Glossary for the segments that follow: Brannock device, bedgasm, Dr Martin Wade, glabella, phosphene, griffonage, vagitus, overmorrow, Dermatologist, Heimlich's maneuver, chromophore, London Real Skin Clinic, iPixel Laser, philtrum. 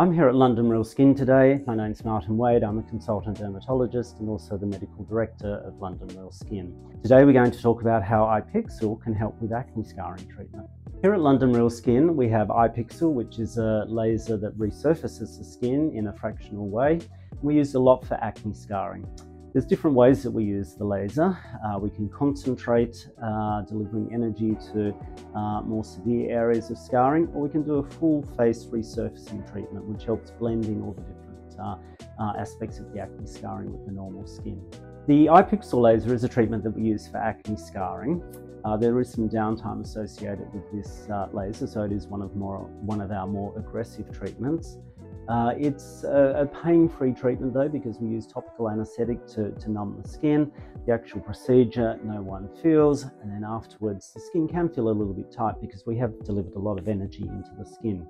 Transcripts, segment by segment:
I'm here at London Real Skin today. My name's Martin Wade. I'm a consultant dermatologist and also the medical director of London Real Skin. Today we're going to talk about how iPixel can help with acne scarring treatment. Here at London Real Skin we have iPixel, which is a laser that resurfaces the skin in a fractional way. We use a lot for acne scarring. There's different ways that we use the laser. We can concentrate delivering energy to more severe areas of scarring, or we can do a full face resurfacing treatment, which helps blending all the different aspects of the acne scarring with the normal skin. The iPixel laser is a treatment that we use for acne scarring. There is some downtime associated with this laser, so it is one of our more aggressive treatments. It's a pain-free treatment though, because we use topical anaesthetic to numb the skin. The actual procedure no one feels, and then afterwards the skin can feel a little bit tight because we have delivered a lot of energy into the skin.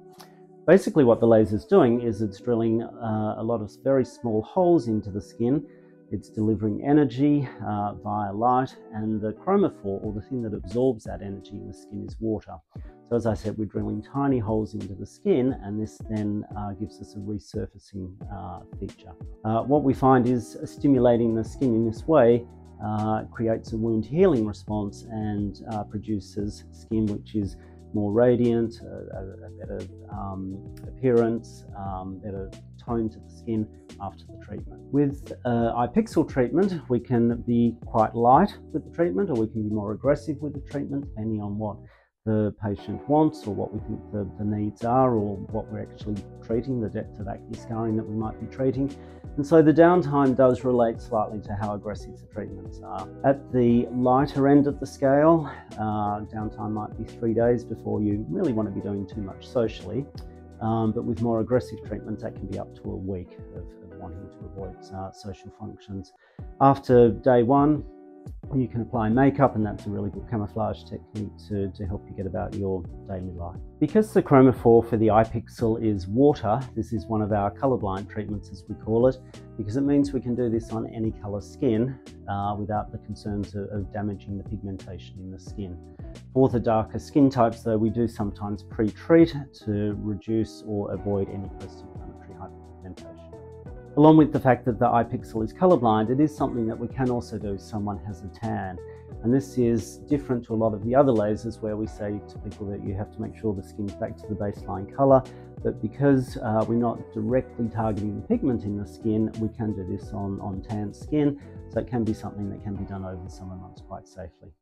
Basically what the laser is doing is it's drilling a lot of very small holes into the skin. It's delivering energy via light, and the chromophore, or the thing that absorbs that energy in the skin, is water. So as I said, we're drilling tiny holes into the skin, and this then gives us a resurfacing feature. What we find is stimulating the skin in this way creates a wound healing response and produces skin which is more radiant, a better appearance, better tone to the skin after the treatment. With iPixel treatment, we can be quite light with the treatment, or we can be more aggressive with the treatment, depending on what the patient wants, or what we think the needs are, or what we're actually treating, the depth of acne scarring that we might be treating. And so the downtime does relate slightly to how aggressive the treatments are. At the lighter end of the scale, downtime might be 3 days before you really want to be doing too much socially. But with more aggressive treatments, that can be up to a week of wanting to avoid social functions. After day one, you can apply makeup, and that's a really good camouflage technique to help you get about your daily life. Because the chromophore for the iPixel is water, this is one of our colorblind treatments, as we call it, because it means we can do this on any color skin without the concerns of damaging the pigmentation in the skin. For the darker skin types though, we do sometimes pre-treat to reduce or avoid any post-inflammatory hyperpigmentation. Along with the fact that the iPixel is colorblind, it is something that we can also do if someone has a tan. And this is different to a lot of the other lasers, where we say to people that you have to make sure the skin's back to the baseline color. But because we're not directly targeting the pigment in the skin, we can do this on tan skin. So it can be something that can be done over the summer months quite safely.